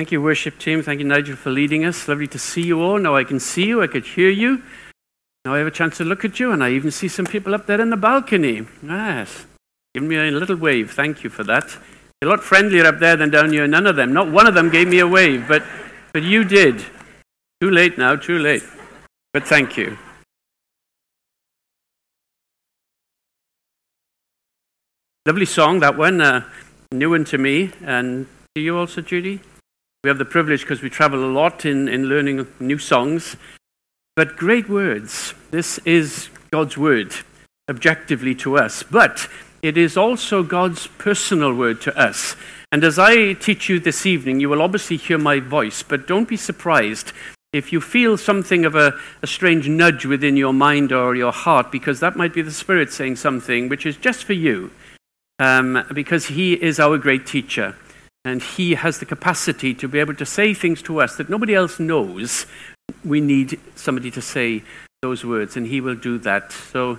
Thank you, worship team. Thank you, Nigel, for leading us. Lovely to see you all. Now I can see you. I could hear you. Now I have a chance to look at you, and I even see some people up there in the balcony. Yes. Give me a little wave. Thank you for that. A lot friendlier up there than down here. None of them. Not one of them gave me a wave, but you did. Too late now, too late. But thank you. Lovely song, that one. New one to me. And to you also, Judy? We have the privilege, because we travel a lot, in learning new songs. But great words. This is God's word, objectively to us. But it is also God's personal word to us. And as I teach you this evening, you will obviously hear my voice. But don't be surprised if you feel something of a strange nudge within your mind or your heart, because that might be the Spirit saying something which is just for you. Because he is our great teacher. And he has the capacity to be able to say things to us that nobody else knows. We need somebody to say those words, and he will do that. So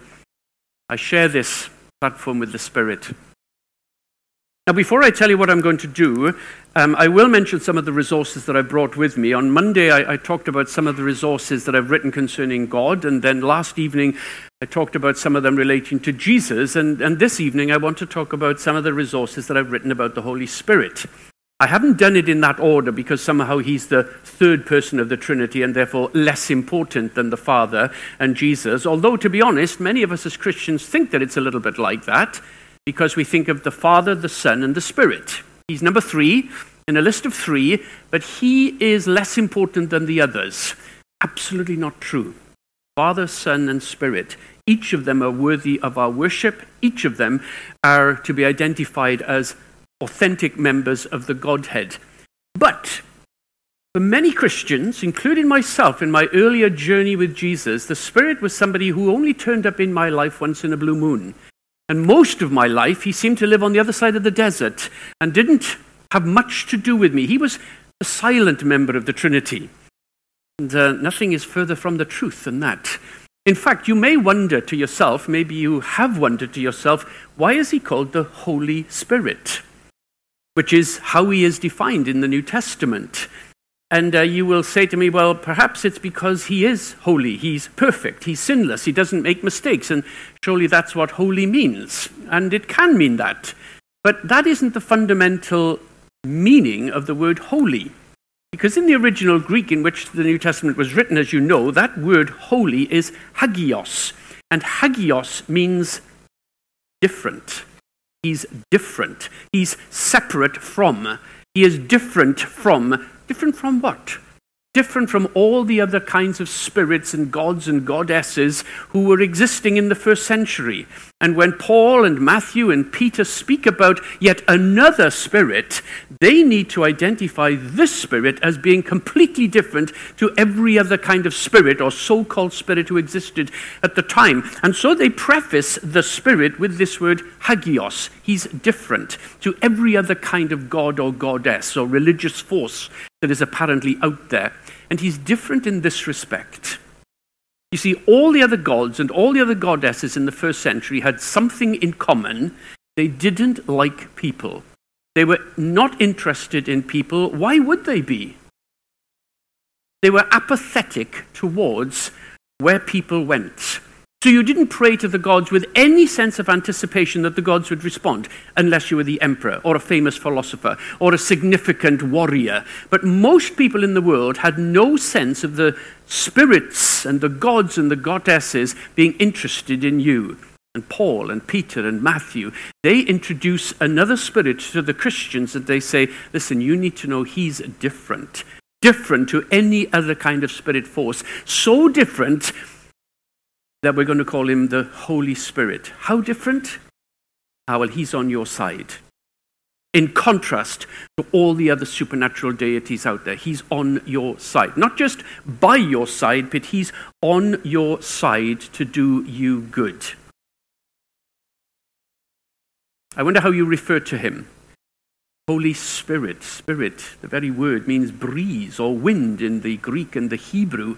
I share this platform with the Spirit. Now, before I tell you what I'm going to do, I will mention some of the resources that I brought with me. On Monday, I talked about some of the resources that I've written concerning God, and then last evening, I talked about some of them relating to Jesus, and this evening, I want to talk about some of the resources that I've written about the Holy Spirit. I haven't done it in that order because somehow he's the third person of the Trinity and therefore less important than the Father and Jesus, although, to be honest, many of us as Christians think that it's a little bit like that, because we think of the Father, the Son, and the Spirit. He's number three in a list of three, but he is less important than the others. Absolutely not true. Father, Son, and Spirit. Each of them are worthy of our worship. Each of them are to be identified as authentic members of the Godhead. But for many Christians, including myself in my earlier journey with Jesus, the Spirit was somebody who only turned up in my life once in a blue moon. And most of my life, he seemed to live on the other side of the desert and didn't have much to do with me. He was a silent member of the Trinity. And nothing is further from the truth than that. In fact, you may wonder to yourself, maybe you have wondered to yourself, why is he called the Holy Spirit? Which is how he is defined in the New Testament. And you will say to me, well, perhaps it's because he is holy, he's perfect, he's sinless, he doesn't make mistakes, and surely that's what holy means. And it can mean that. But that isn't the fundamental meaning of the word holy. Because in the original Greek in which the New Testament was written, as you know, that word holy is hagios. And hagios means different. He's different. He's separate from. He is different from. Different from what? Different from all the other kinds of spirits and gods and goddesses who were existing in the first century. And when Paul and Matthew and Peter speak about yet another spirit, they need to identify this spirit as being completely different to every other kind of spirit or so-called spirit who existed at the time. And so they preface the spirit with this word hagios. He's different to every other kind of god or goddess or religious force that is apparently out there. And he's different in this respect. You see, all the other gods and all the other goddesses in the first century had something in common. They didn't like people. They were not interested in people. Why would they be? They were apathetic towards where people went. So you didn't pray to the gods with any sense of anticipation that the gods would respond, unless you were the emperor or a famous philosopher or a significant warrior. But most people in the world had no sense of the spirits and the gods and the goddesses being interested in you. And Paul and Peter and Matthew, they introduce another spirit to the Christians and they say, listen, you need to know he's different. Different to any other kind of spirit force. So different that we're going to call him the Holy Spirit. How different? Ah, well, he's on your side. In contrast to all the other supernatural deities out there, he's on your side. Not just by your side, but he's on your side to do you good. I wonder how you refer to him. Holy Spirit. Spirit, the very word, means breeze or wind in the Greek and the Hebrew.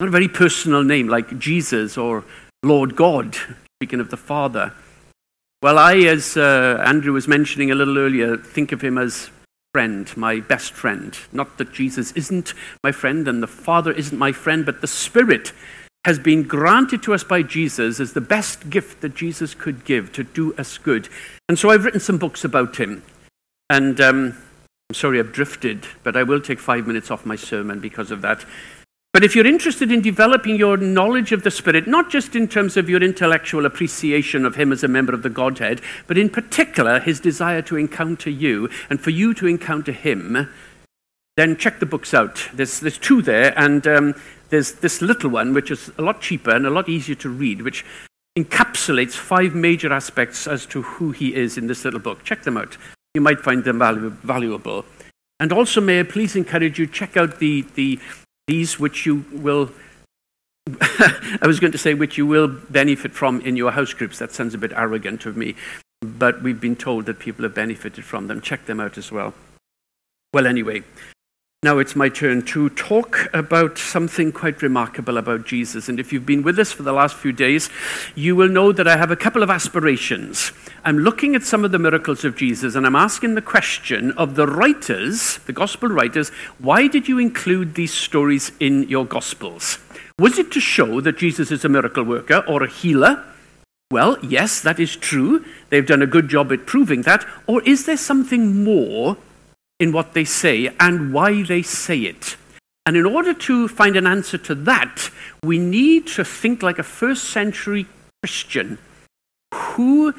Not a very personal name like Jesus or Lord God, speaking of the Father. Well, I, as Andrew was mentioning a little earlier, think of him as friend, my best friend. Not that Jesus isn't my friend and the Father isn't my friend, but the Spirit has been granted to us by Jesus as the best gift that Jesus could give to do us good. And so I've written some books about him. And I'm sorry I've drifted, but I will take 5 minutes off my sermon because of that. But if you're interested in developing your knowledge of the Spirit, not just in terms of your intellectual appreciation of him as a member of the Godhead, but in particular his desire to encounter you and for you to encounter him, then check the books out. There's two there, and there's this little one, which is a lot cheaper and a lot easier to read, which encapsulates 5 major aspects as to who he is in this little book. Check them out. You might find them valuable. And also, may I please encourage you, check out these which you will, I was going to say, which you will benefit from in your house groups. That sounds a bit arrogant of me, but we've been told that people have benefited from them. Check them out as well. Well, anyway, now it's my turn to talk about something quite remarkable about Jesus. And if you've been with us for the last few days, you will know that I have a couple of aspirations. I'm looking at some of the miracles of Jesus, and I'm asking the question of the writers, the gospel writers, why did you include these stories in your gospels? Was it to show that Jesus is a miracle worker or a healer? Well, yes, that is true. They've done a good job at proving that. Or is there something more in what they say and why they say it? And in order to find an answer to that, we need to think like a first-century Christian who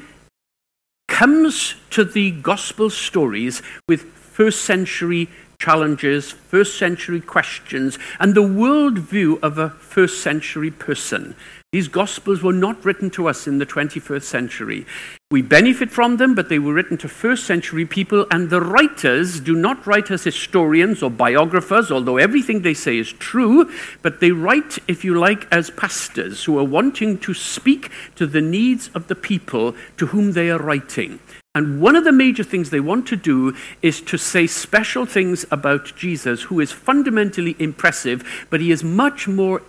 comes to the gospel stories with first-century challenges, first-century questions, and the worldview of a first-century person. These Gospels were not written to us in the 21st century. We benefit from them, but they were written to first-century people, and the writers do not write as historians or biographers, although everything they say is true, but they write, if you like, as pastors who are wanting to speak to the needs of the people to whom they are writing. And one of the major things they want to do is to say special things about Jesus, who is fundamentally impressive, but he is much more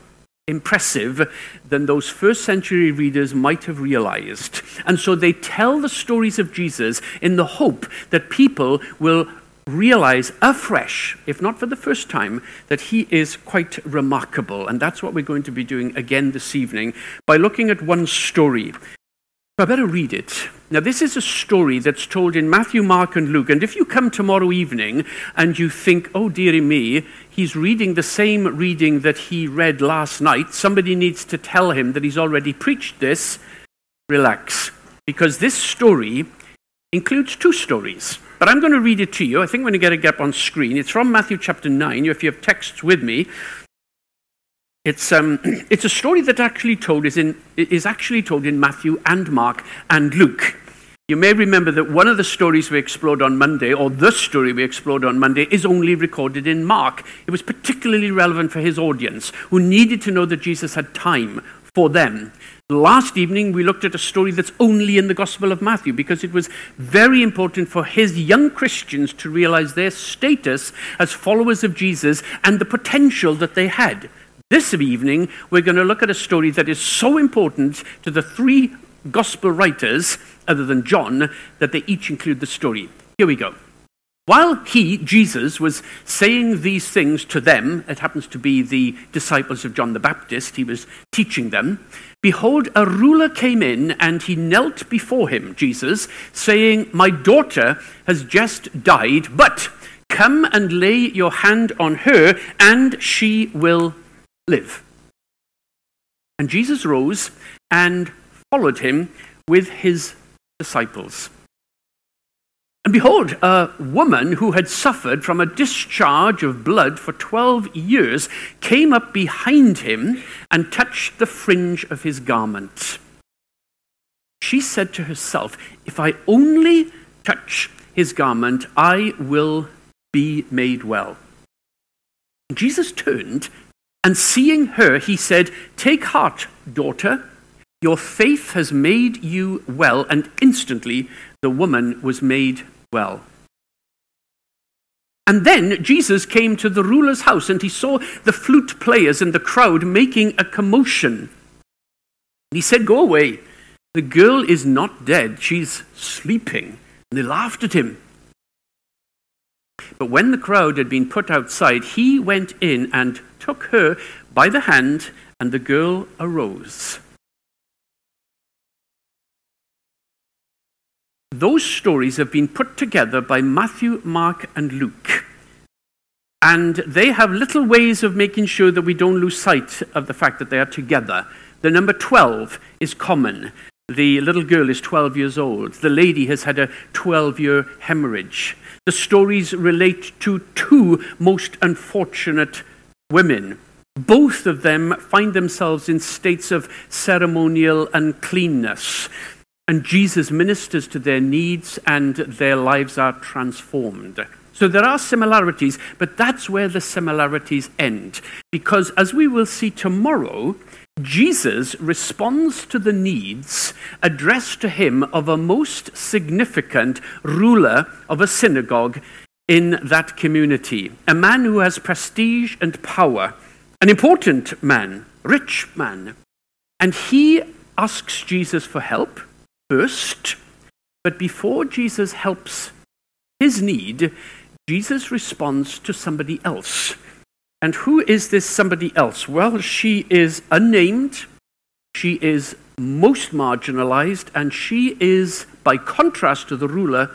impressive than those first century readers might have realized. And so they tell the stories of Jesus in the hope that people will realize afresh, if not for the first time, that he is quite remarkable. And that's what we're going to be doing again this evening by looking at one story. I better read it. Now, this is a story that's told in Matthew, Mark, and Luke. And if you come tomorrow evening and you think, oh, dearie me, he's reading the same reading that he read last night, somebody needs to tell him that he's already preached this, relax. Because this story includes 2 stories. But I'm going to read it to you. I think when you get it up on screen, it's from Matthew chapter 9. If you have texts with me, it's a story that is actually told in Matthew and Mark and Luke. You may remember that one of the stories we explored on Monday, or the story we explored on Monday, is only recorded in Mark. It was particularly relevant for his audience, who needed to know that Jesus had time for them. Last evening, we looked at a story that's only in the Gospel of Matthew, because it was very important for his young Christians to realize their status as followers of Jesus and the potential that they had. This evening, we're going to look at a story that is so important to the 3 gospel writers, other than John, that they each include the story. Here we go. While he, Jesus, was saying these things to them, it happens to be the disciples of John the Baptist, he was teaching them, behold, a ruler came in, and he knelt before him, Jesus, saying, my daughter has just died, but come and lay your hand on her, and she will live. And Jesus rose and followed him with his disciples. And behold, a woman who had suffered from a discharge of blood for 12 years came up behind him and touched the fringe of his garment. She said to herself, if I only touch his garment, I will be made well. And Jesus turned and seeing her, he said, take heart, daughter, your faith has made you well. And instantly the woman was made well. And then Jesus came to the ruler's house, and he saw the flute players and the crowd making a commotion. He said, go away. The girl is not dead. She's sleeping. And they laughed at him. But when the crowd had been put outside, he went in and took her by the hand, and the girl arose. Those stories have been put together by Matthew, Mark, and Luke. And they have little ways of making sure that we don't lose sight of the fact that they are together. The number 12 is common. The little girl is 12 years old. The lady has had a 12-year hemorrhage. The stories relate to two most unfortunate women. Both of them find themselves in states of ceremonial uncleanness. And Jesus ministers to their needs and their lives are transformed. So there are similarities, but that's where the similarities end. Because as we will see tomorrow, Jesus responds to the needs addressed to him of a most significant ruler of a synagogue in that community. A man who has prestige and power. An important man, rich man. And he asks Jesus for help first. But before Jesus helps his need, Jesus responds to somebody else. And who is this somebody else? Well, she is unnamed, she is most marginalized, and she is, by contrast to the ruler,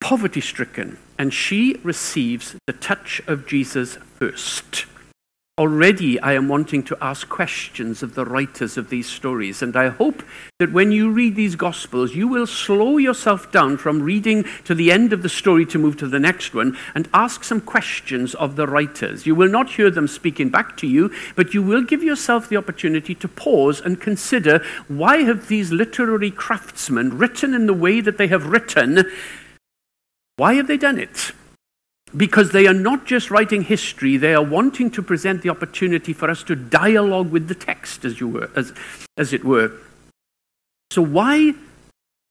poverty-stricken. And she receives the touch of Jesus first. Already I am wanting to ask questions of the writers of these stories, and I hope that when you read these Gospels, you will slow yourself down from reading to the end of the story to move to the next one and ask some questions of the writers. You will not hear them speaking back to you, but you will give yourself the opportunity to pause and consider, why have these literary craftsmen written in the way that they have written? Why have they done it? Because they are not just writing history, they are wanting to present the opportunity for us to dialogue with the text, as it were. So why,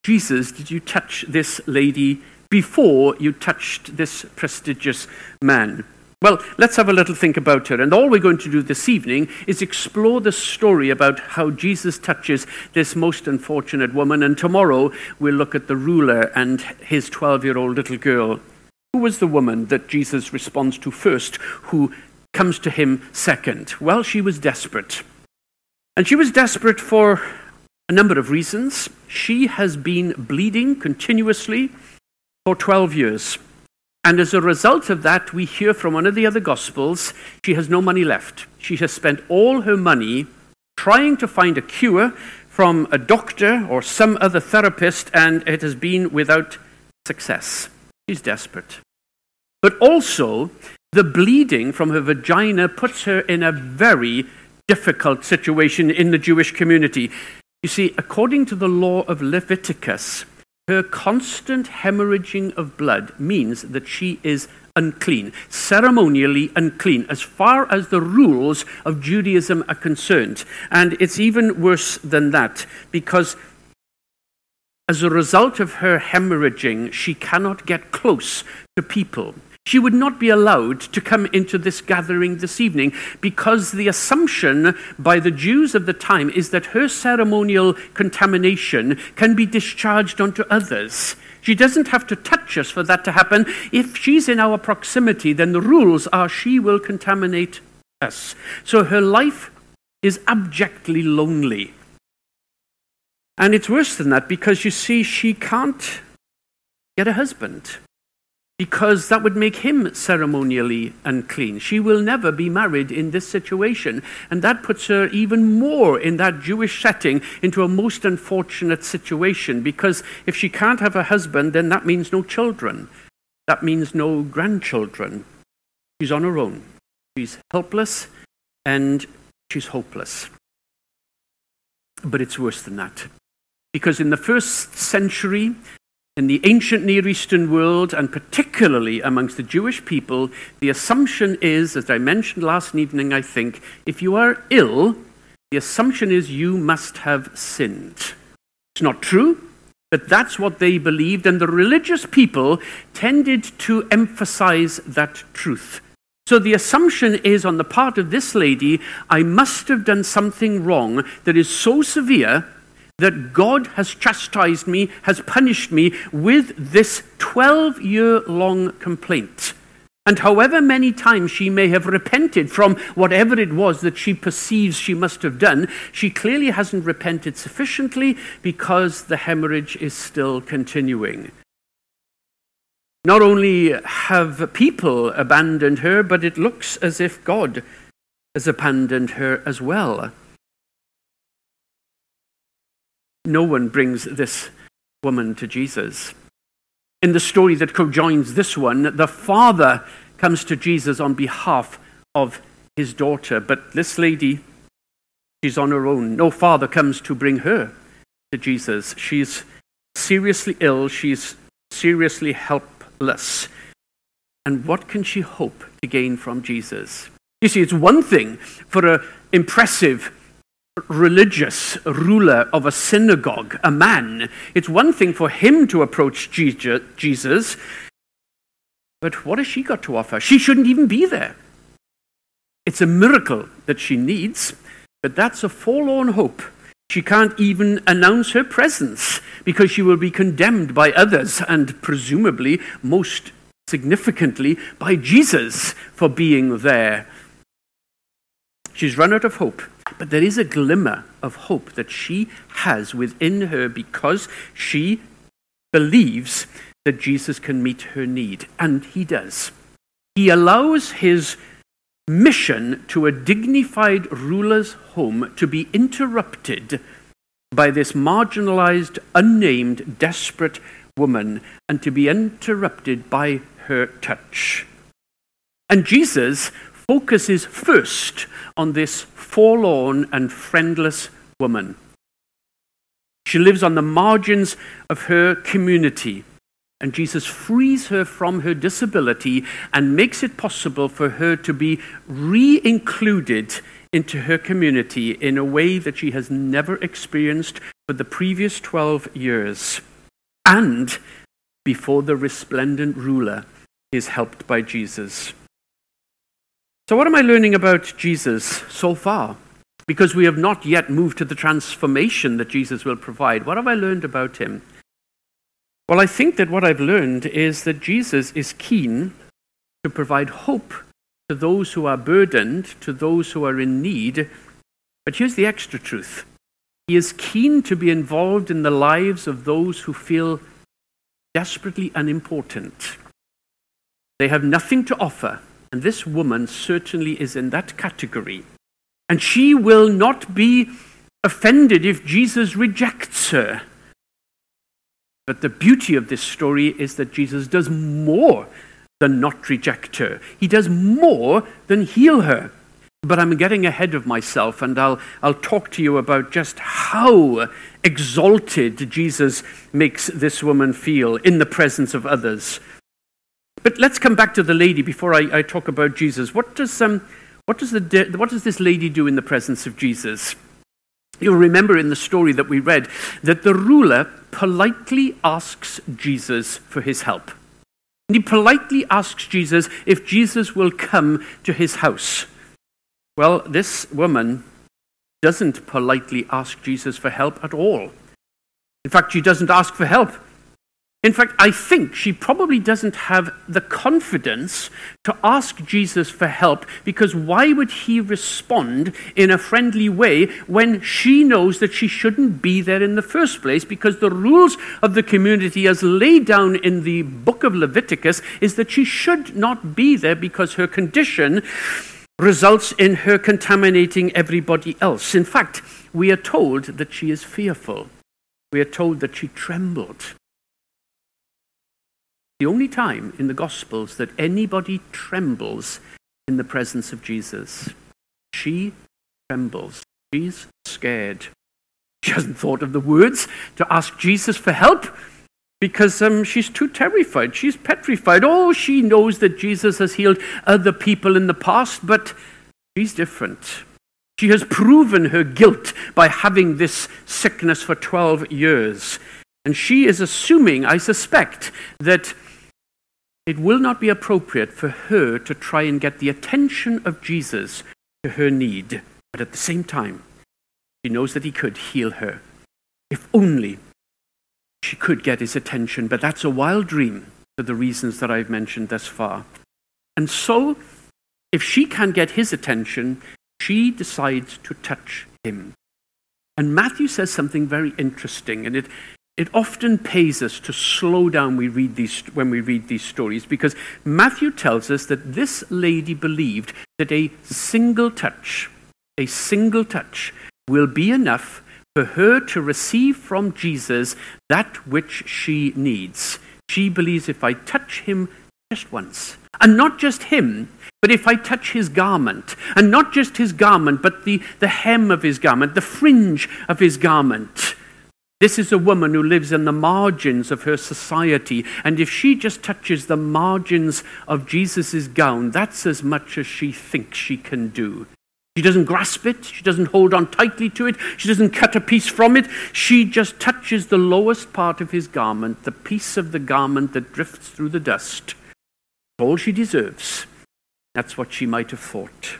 Jesus, did you touch this lady before you touched this prestigious man? Well, let's have a little think about her. And all we're going to do this evening is explore the story about how Jesus touches this most unfortunate woman. And tomorrow, we'll look at the ruler and his 12-year-old little girl. Who was the woman that Jesus responds to first, who comes to him second? Well, she was desperate. And she was desperate for a number of reasons. She has been bleeding continuously for 12 years. And as a result of that, we hear from one of the other Gospels, she has no money left. She has spent all her money trying to find a cure from a doctor or some other therapist, and it has been without success. She's desperate. But also, the bleeding from her vagina puts her in a very difficult situation in the Jewish community. You see, according to the law of Leviticus, her constant hemorrhaging of blood means that she is unclean, ceremonially unclean, as far as the rules of Judaism are concerned. And it's even worse than that, because as a result of her hemorrhaging, she cannot get close to people. She would not be allowed to come into this gathering this evening because the assumption by the Jews of the time is that her ceremonial contamination can be discharged onto others. She doesn't have to touch us for that to happen. If she's in our proximity, then the rules are she will contaminate us. So her life is abjectly lonely. And it's worse than that because, you see, she can't get a husband because that would make him ceremonially unclean. She will never be married in this situation. And that puts her even more in that Jewish setting into a most unfortunate situation because if she can't have a husband, then that means no children. That means no grandchildren. She's on her own. She's helpless and she's hopeless. But it's worse than that. Because in the first century, in the ancient Near Eastern world, and particularly amongst the Jewish people, the assumption is, as I mentioned last evening, I think, if you are ill, the assumption is you must have sinned. It's not true, but that's what they believed, and the religious people tended to emphasize that truth. So the assumption is on the part of this lady, I must have done something wrong that is so severe that God has chastised me, has punished me with this 12-year-long complaint. And however many times she may have repented from whatever it was that she perceives she must have done, she clearly hasn't repented sufficiently because the hemorrhage is still continuing. Not only have people abandoned her, but it looks as if God has abandoned her as well. No one brings this woman to Jesus. In the story that co-joins this one, the father comes to Jesus on behalf of his daughter. But this lady, she's on her own. No father comes to bring her to Jesus. She's seriously ill. She's seriously helpless. And what can she hope to gain from Jesus? You see, it's one thing for an impressive religious ruler of a synagogue, a man. It's one thing for him to approach Jesus, but what has she got to offer? She shouldn't even be there. It's a miracle that she needs, but that's a forlorn hope. She can't even announce her presence because she will be condemned by others and presumably, most significantly, by Jesus for being there. She's run out of hope. But there is a glimmer of hope that she has within her because she believes that Jesus can meet her need. And he does. He allows his mission to a dignified ruler's home to be interrupted by this marginalized, unnamed, desperate woman and to be interrupted by her touch. And Jesus focuses first on this forlorn and friendless woman. She lives on the margins of her community, and Jesus frees her from her disability and makes it possible for her to be re-included into her community in a way that she has never experienced for the previous 12 years. And before the resplendent ruler is helped by Jesus. So what am I learning about Jesus so far? Because we have not yet moved to the transformation that Jesus will provide. What have I learned about him? Well, I think that what I've learned is that Jesus is keen to provide hope to those who are burdened, to those who are in need. But here's the extra truth. He is keen to be involved in the lives of those who feel desperately unimportant. They have nothing to offer. And this woman certainly is in that category. And she will not be offended if Jesus rejects her. But the beauty of this story is that Jesus does more than not reject her. He does more than heal her. But I'm getting ahead of myself, and I'll talk to you about just how exalted Jesus makes this woman feel in the presence of others. But let's come back to the lady before I talk about Jesus. What does this lady do in the presence of Jesus? You'll remember in the story that we read that the ruler politely asks Jesus for his help. And he politely asks Jesus if Jesus will come to his house. Well, this woman doesn't politely ask Jesus for help at all. In fact, she doesn't ask for help. In fact, I think she probably doesn't have the confidence to ask Jesus for help because why would he respond in a friendly way when she knows that she shouldn't be there in the first place because the rules of the community as laid down in the book of Leviticus is that she should not be there because her condition results in her contaminating everybody else. In fact, we are told that she is fearful. We are told that she trembled. The only time in the Gospels that anybody trembles in the presence of Jesus. She trembles. She's scared. She hasn't thought of the words to ask Jesus for help because she's too terrified. She's petrified. Oh, she knows that Jesus has healed other people in the past, but she's different. She has proven her guilt by having this sickness for 12 years. And she is assuming, I suspect, that it will not be appropriate for her to try and get the attention of Jesus to her need. But at the same time, she knows that he could heal her. If only she could get his attention, but that's a wild dream for the reasons that I've mentioned thus far. And so, if she can get his attention, she decides to touch him. And Matthew says something very interesting, and it often pays us to slow down when we read these stories, because Matthew tells us that this lady believed that a single touch will be enough for her to receive from Jesus that which she needs. She believes, if I touch him just once, and not just him, but if I touch his garment, and not just his garment, but the hem of his garment, the fringe of his garment. This is a woman who lives in the margins of her society, and if she just touches the margins of Jesus' gown, that's as much as she thinks she can do. She doesn't grasp it, she doesn't hold on tightly to it, she doesn't cut a piece from it, she just touches the lowest part of his garment, the piece of the garment that drifts through the dust. All she deserves. That's what she might have thought.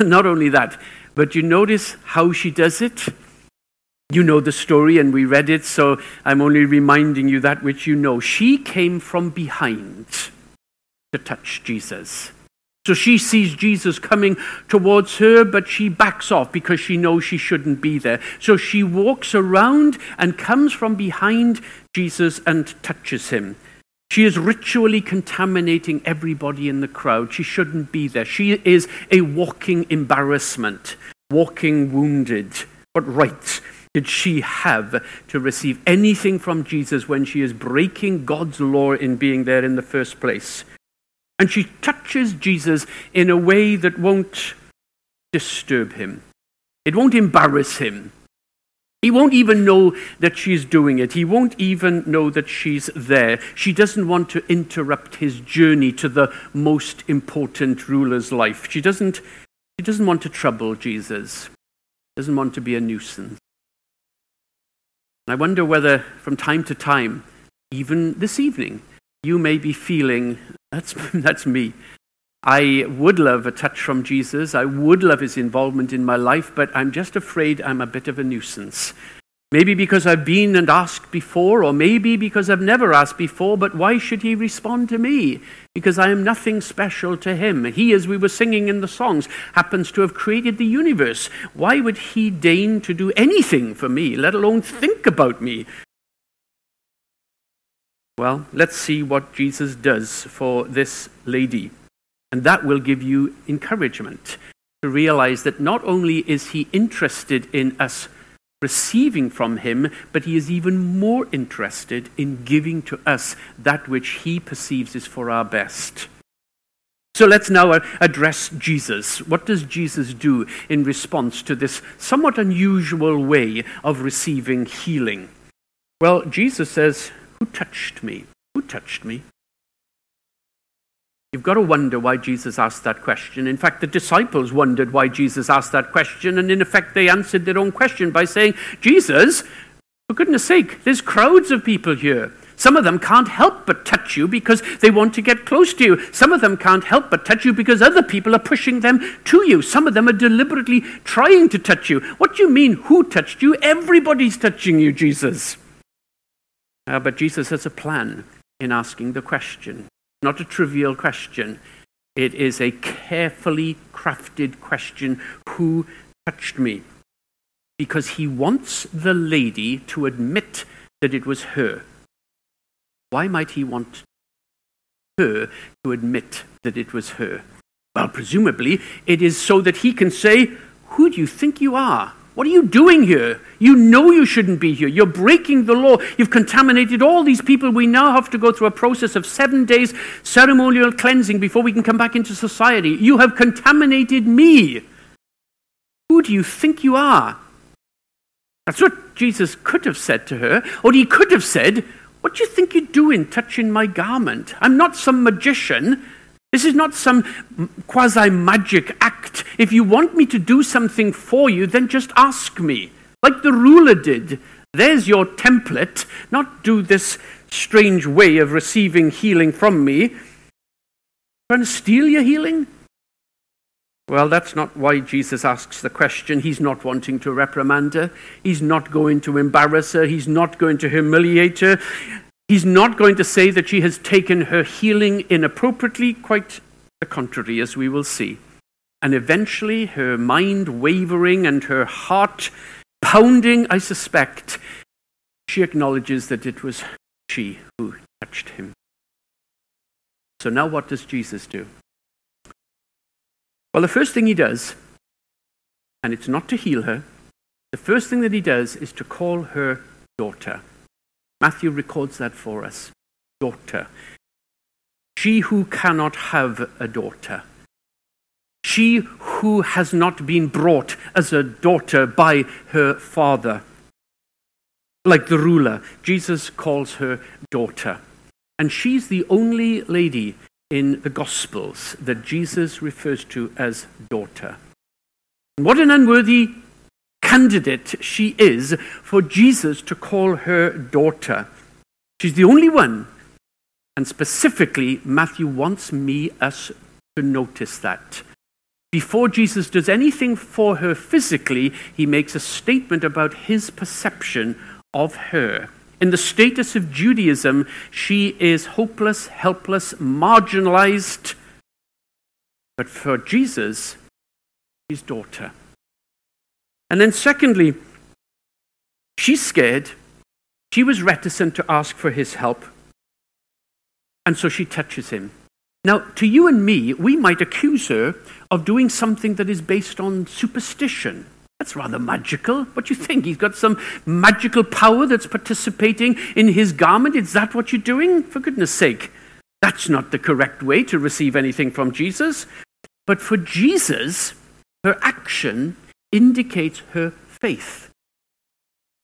And not only that, but you notice how she does it? You know the story and we read it, so I'm only reminding you that which you know. She came from behind to touch Jesus. So she sees Jesus coming towards her, but she backs off because she knows she shouldn't be there. So she walks around and comes from behind Jesus and touches him. She is ritually contaminating everybody in the crowd. She shouldn't be there. She is a walking embarrassment, walking wounded. What right did she have to receive anything from Jesus when she is breaking God's law in being there in the first place? And she touches Jesus in a way that won't disturb him. It won't embarrass him. He won't even know that she's doing it. He won't even know that she's there. She doesn't want to interrupt his journey to the most important ruler's life. She doesn't want to trouble Jesus. Doesn't want to be a nuisance. And I wonder whether from time to time, even this evening, you may be feeling, that's me. I would love a touch from Jesus. I would love his involvement in my life, but I'm just afraid I'm a bit of a nuisance. Maybe because I've been and asked before, or maybe because I've never asked before, but why should he respond to me? Because I am nothing special to him. He, as we were singing in the songs, happens to have created the universe. Why would he deign to do anything for me, let alone think about me? Well, let's see what Jesus does for this lady. And that will give you encouragement to realize that not only is he interested in us receiving from him, but he is even more interested in giving to us that which he perceives is for our best. So let's now address Jesus. What does Jesus do in response to this somewhat unusual way of receiving healing? Well, Jesus says, "Who touched me? Who touched me?" You've got to wonder why Jesus asked that question. In fact, the disciples wondered why Jesus asked that question, and in effect, they answered their own question by saying, Jesus, for goodness sake, there's crowds of people here. Some of them can't help but touch you because they want to get close to you. Some of them can't help but touch you because other people are pushing them to you. Some of them are deliberately trying to touch you. What do you mean, who touched you? Everybody's touching you, Jesus. But Jesus has a plan in asking the question. Not a trivial question. It is a carefully crafted question. Who touched me? Because he wants the lady to admit that it was her. Why might he want her to admit that it was her? Well, presumably, it is so that he can say, who do you think you are? What are you doing here? You know you shouldn't be here. You're breaking the law. You've contaminated all these people. We now have to go through a process of 7 days ceremonial cleansing before we can come back into society. You have contaminated me. Who do you think you are? That's what Jesus could have said to her. Or he could have said, what do you think you're doing touching my garment? I'm not some magician. This is not some quasi-magic act. If you want me to do something for you, then just ask me, like the ruler did. There's your template. Not do this strange way of receiving healing from me. Trying to steal your healing? Well, that's not why Jesus asks the question. He's not wanting to reprimand her. He's not going to embarrass her. He's not going to humiliate her. He's not going to say that she has taken her healing inappropriately. Quite the contrary, as we will see. And eventually, her mind wavering and her heart pounding, I suspect, she acknowledges that it was she who touched him. So now what does Jesus do? Well, the first thing he does, and it's not to heal her, the first thing that he does is to call her daughter. Matthew records that for us. Daughter. She who cannot have a daughter. She who has not been brought as a daughter by her father. Like the ruler, Jesus calls her daughter. And she's the only lady in the Gospels that Jesus refers to as daughter. What an unworthy candidate she is for Jesus to call her daughter. She's the only one. And specifically, Matthew wants us to notice that. Before Jesus does anything for her physically, he makes a statement about his perception of her. In the status of Judaism, she is hopeless, helpless, marginalized. But for Jesus, she's daughter. And then secondly, she's scared. She was reticent to ask for his help. And so she touches him. Now, to you and me, we might accuse her of doing something that is based on superstition. That's rather magical. What do you think? He's got some magical power that's participating in his garment. Is that what you're doing? For goodness sake, that's not the correct way to receive anything from Jesus. But for Jesus, her action indicates her faith.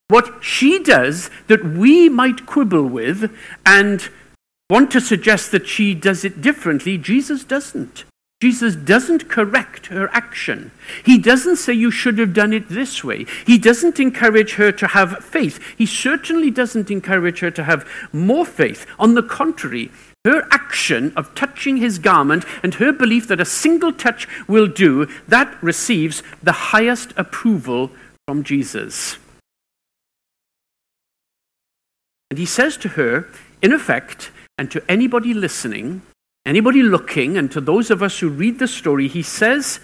What she does that we might quibble with and want to suggest that she does it differently, Jesus doesn't. Jesus doesn't correct her action. He doesn't say you should have done it this way. He doesn't encourage her to have faith. He certainly doesn't encourage her to have more faith. On the contrary, her action of touching his garment and her belief that a single touch will do, that receives the highest approval from Jesus. And he says to her, in effect, and to anybody listening, anybody looking, and to those of us who read the story, he says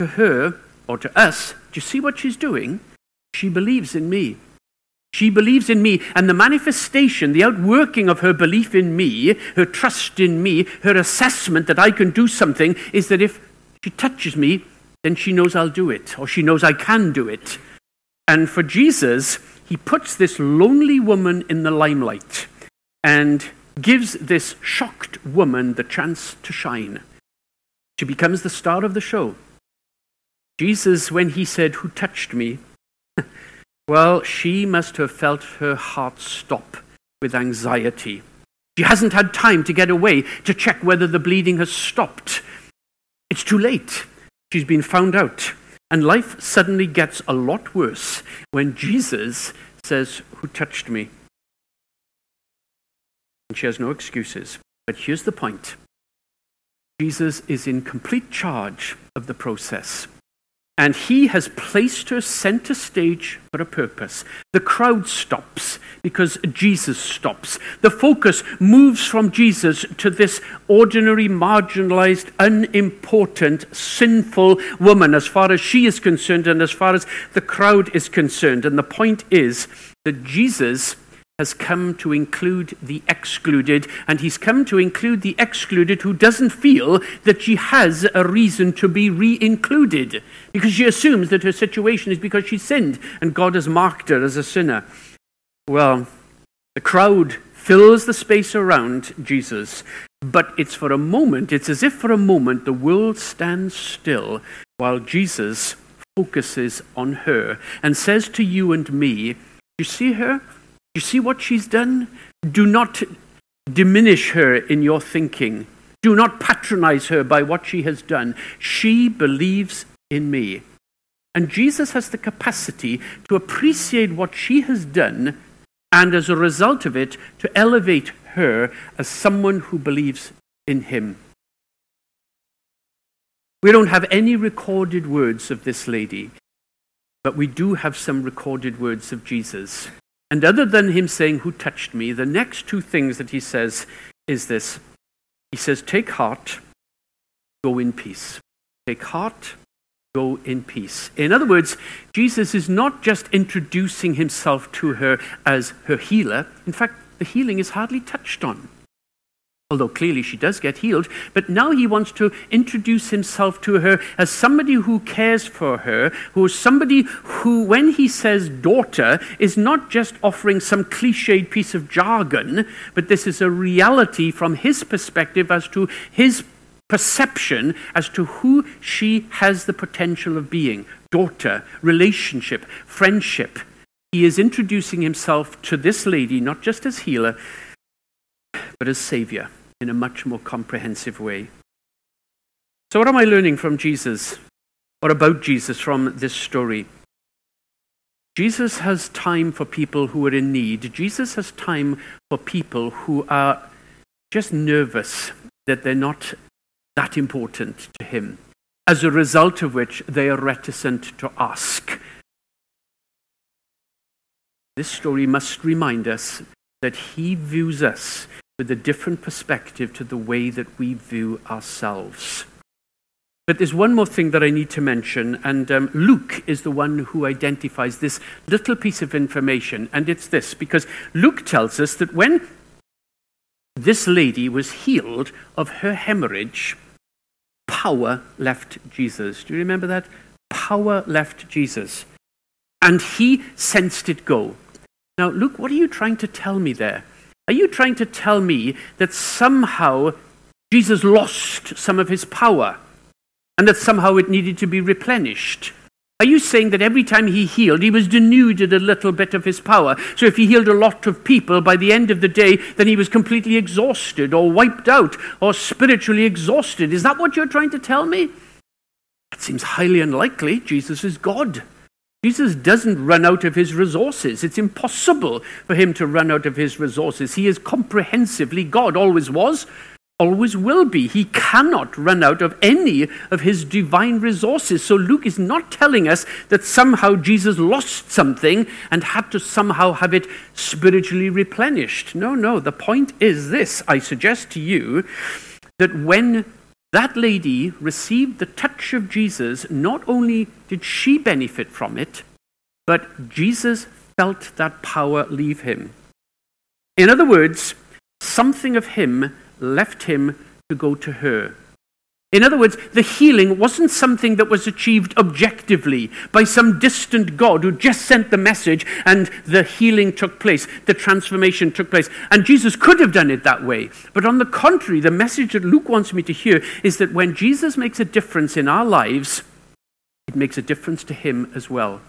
to her, or to us, do you see what she's doing? She believes in me. She believes in me. And the manifestation, the outworking of her belief in me, her trust in me, her assessment that I can do something, is that if she touches me, then she knows I'll do it, or she knows I can do it. And for Jesus, he puts this lonely woman in the limelight and gives this shocked woman the chance to shine. She becomes the star of the show. Jesus, when he said, "Who touched me?" Well, she must have felt her heart stop with anxiety. She hasn't had time to get away to check whether the bleeding has stopped. It's too late. She's been found out. And life suddenly gets a lot worse when Jesus says, "Who touched me?" And she has no excuses. But here's the point. Jesus is in complete charge of the process. And he has placed her center stage for a purpose. The crowd stops because Jesus stops. The focus moves from Jesus to this ordinary, marginalized, unimportant, sinful woman as far as she is concerned and as far as the crowd is concerned. And the point is that Jesus has come to include the excluded, and he's come to include the excluded who doesn't feel that she has a reason to be re-included, because she assumes that her situation is because she sinned, and God has marked her as a sinner. Well, the crowd fills the space around Jesus, but it's for a moment, it's as if for a moment the world stands still while Jesus focuses on her and says to you and me, "You see her? You see what she's done? Do not diminish her in your thinking. Do not patronize her by what she has done. She believes in me." And Jesus has the capacity to appreciate what she has done and as a result of it, to elevate her as someone who believes in him. We don't have any recorded words of this lady, but we do have some recorded words of Jesus. And other than him saying, "Who touched me?" the next two things that he says is this. He says, "Take heart, go in peace." Take heart, go in peace. In other words, Jesus is not just introducing himself to her as her healer. In fact, the healing is hardly touched on, although clearly she does get healed. But now he wants to introduce himself to her as somebody who cares for her, who is somebody who, when he says daughter, is not just offering some cliched piece of jargon, but this is a reality from his perspective as to his perception as to who she has the potential of being. Daughter, relationship, friendship. He is introducing himself to this lady, not just as healer, but as Savior in a much more comprehensive way. So what am I learning from Jesus, or about Jesus, from this story? Jesus has time for people who are in need. Jesus has time for people who are just nervous that they're not that important to him, as a result of which they are reticent to ask. This story must remind us that he views us with a different perspective to the way that we view ourselves. But there's one more thing that I need to mention, and Luke is the one who identifies this little piece of information, and it's this, because Luke tells us that when this lady was healed of her hemorrhage, power left Jesus. Do you remember that? Power left Jesus, and he sensed it go. Now, Luke, what are you trying to tell me there? Are you trying to tell me that somehow Jesus lost some of his power and that somehow it needed to be replenished? Are you saying that every time he healed, he was denuded a little bit of his power? So if he healed a lot of people, by the end of the day, then he was completely exhausted or wiped out or spiritually exhausted. Is that what you're trying to tell me? That seems highly unlikely. Jesus is God. Jesus doesn't run out of his resources. It's impossible for him to run out of his resources. He is comprehensively God, always was, always will be. He cannot run out of any of his divine resources. So Luke is not telling us that somehow Jesus lost something and had to somehow have it spiritually replenished. No, no. The point is this. I suggest to you that when that lady received the touch of Jesus, not only did she benefit from it, but Jesus felt that power leave him. In other words, something of him left him to go to her. In other words, the healing wasn't something that was achieved objectively by some distant God who just sent the message and the healing took place, the transformation took place. And Jesus could have done it that way. But on the contrary, the message that Luke wants me to hear is that when Jesus makes a difference in our lives, it makes a difference to him as well.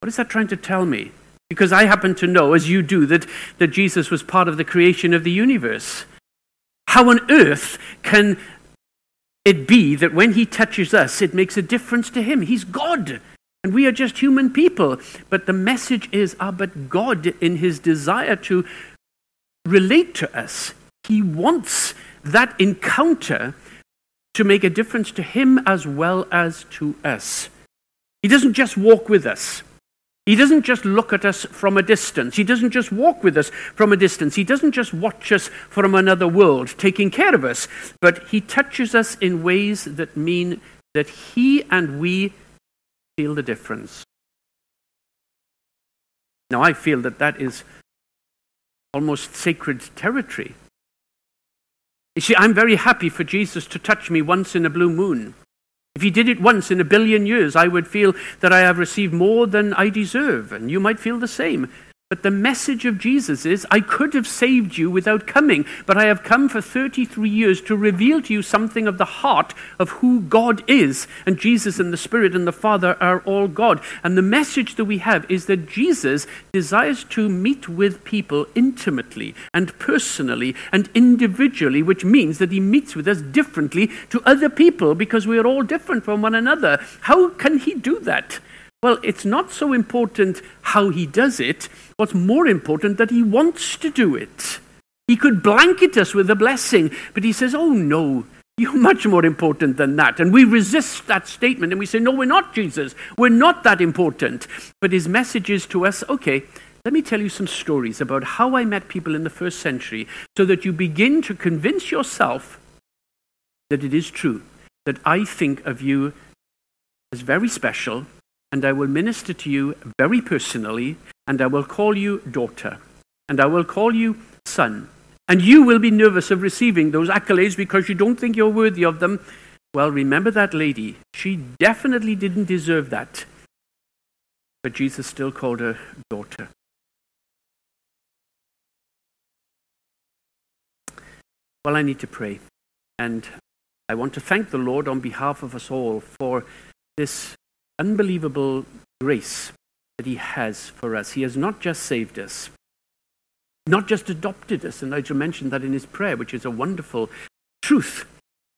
What is that trying to tell me? Because I happen to know, as you do, that Jesus was part of the creation of the universe. How on earth can it be that when he touches us, it makes a difference to him? He's God, and we are just human people. But the message is, but God, in his desire to relate to us, he wants that encounter to make a difference to him as well as to us. He doesn't just walk with us. He doesn't just look at us from a distance. He doesn't just walk with us from a distance. He doesn't just watch us from another world, taking care of us. But he touches us in ways that mean that he and we feel the difference. Now, I feel that that is almost sacred territory. You see, I'm very happy for Jesus to touch me once in a blue moon. If he did it once in a billion years, I would feel that I have received more than I deserve, and you might feel the same. But the message of Jesus is, I could have saved you without coming, but I have come for 33 years to reveal to you something of the heart of who God is, and Jesus and the Spirit and the Father are all God. And the message that we have is that Jesus desires to meet with people intimately and personally and individually, which means that he meets with us differently to other people because we are all different from one another. How can he do that? Well, it's not so important how he does it. What's more important, that he wants to do it. He could blanket us with a blessing, but he says, oh no, You're much more important than that. And we resist that statement and we say, no, we're not Jesus. We're not that important. But his message is to us, okay, let me tell you some stories about how I met people in the first century so that you begin to convince yourself that it is true, that I think of you as very special and I will minister to you very personally and I will call you daughter and I will call you son. And you will be nervous of receiving those accolades because you don't think you're worthy of them. Well, remember that lady. She definitely didn't deserve that. But Jesus still called her daughter. Well, I need to pray. And I want to thank the Lord on behalf of us all for this unbelievable grace that he has for us. He has not just saved us, not just adopted us, and Nigel mentioned that in his prayer, which is a wonderful truth,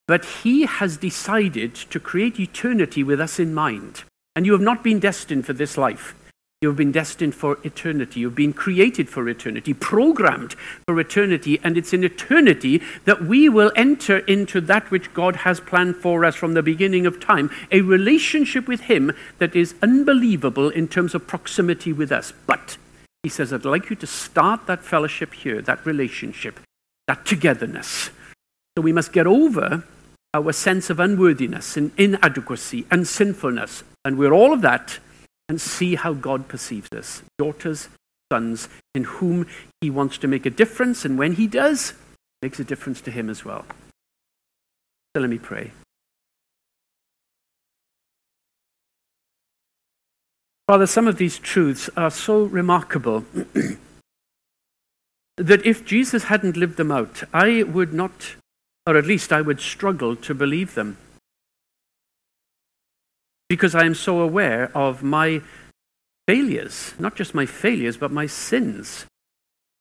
but he has decided to create eternity with us in mind. And you have not been destined for this life. You have been destined for eternity. You've been created for eternity, programmed for eternity, and it's in eternity that we will enter into that which God has planned for us from the beginning of time, a relationship with him that is unbelievable in terms of proximity with us. But he says, I'd like you to start that fellowship here, that relationship, that togetherness. So we must get over our sense of unworthiness and inadequacy and sinfulness, and we're all of that, and see how God perceives us. Daughters, sons, in whom he wants to make a difference, and when he does, it makes a difference to him as well. So let me pray. Father, some of these truths are so remarkable that if Jesus hadn't lived them out, I would not, or at least I would struggle to believe them, because I am so aware of my failures, not just my failures, but my sins.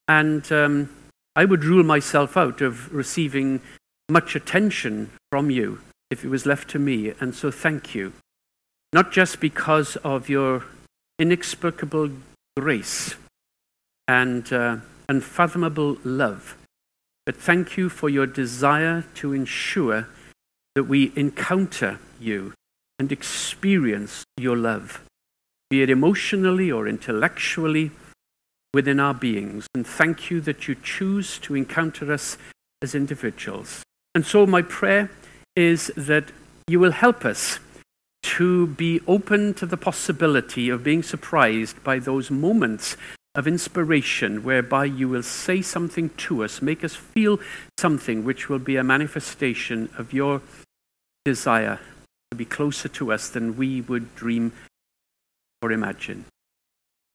And I would rule myself out of receiving much attention from you if it was left to me. And so thank you, not just because of your inexplicable grace and unfathomable love, but thank you for your desire to ensure that we encounter you and experience your love, be it emotionally or intellectually within our beings. And thank you that you choose to encounter us as individuals. And so my prayer is that you will help us to be open to the possibility of being surprised by those moments of inspiration whereby you will say something to us, make us feel something which will be a manifestation of your desire to be closer to us than we would dream or imagine.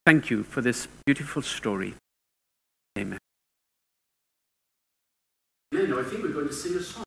Thank you for this beautiful story. Amen. Amen. I think we're going to sing a song.